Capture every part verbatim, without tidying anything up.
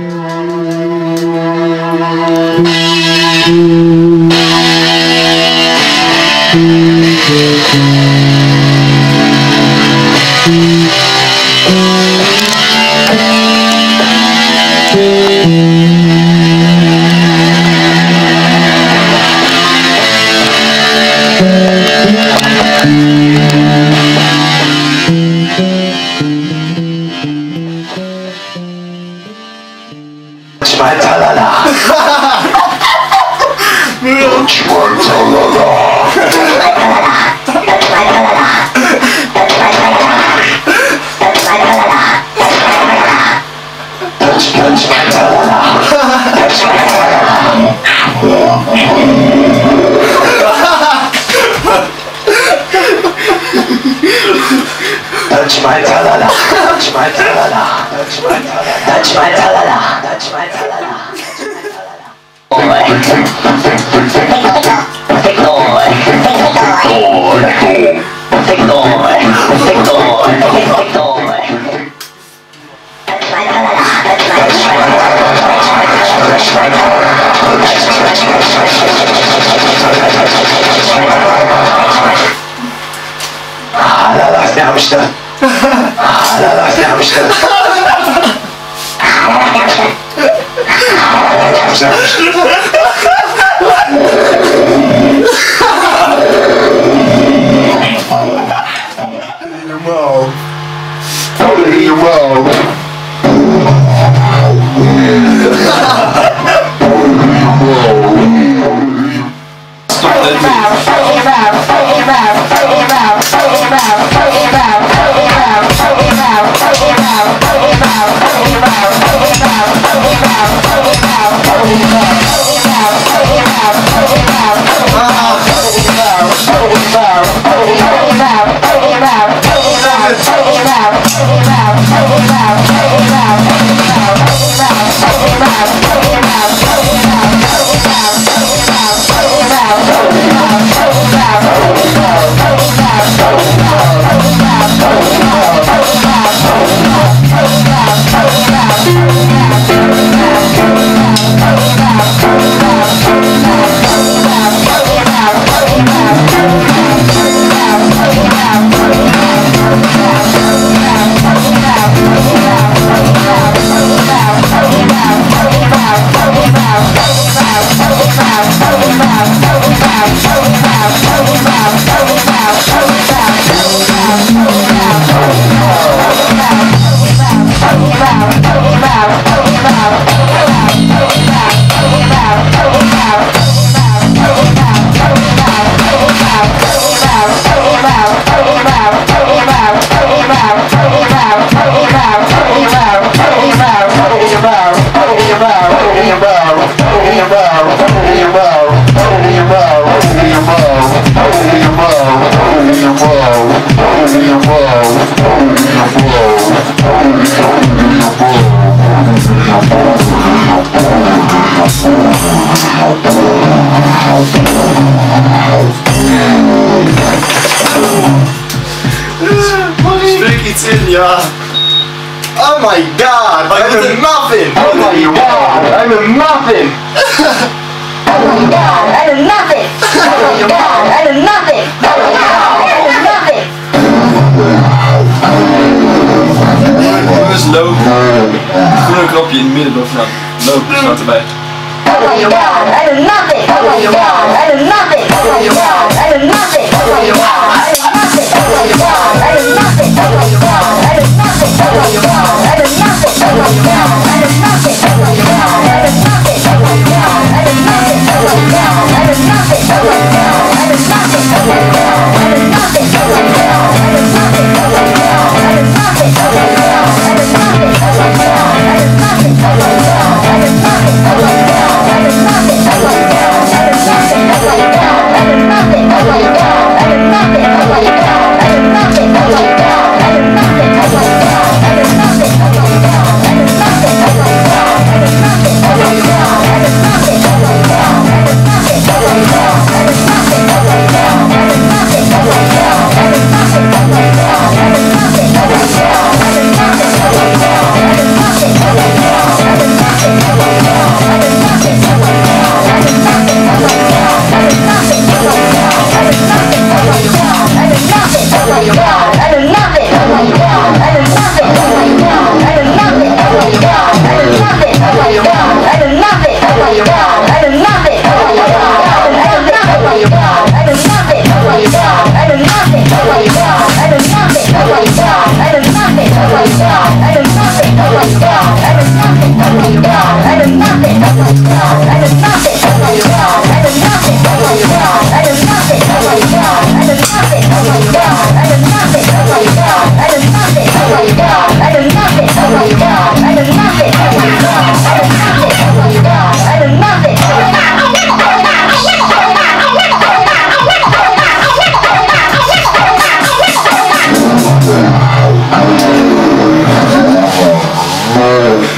I did nothing. I did nothing. I did nothing. I did nothing.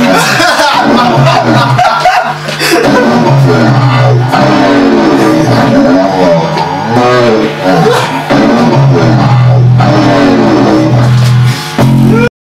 Ha ha ha ha ha!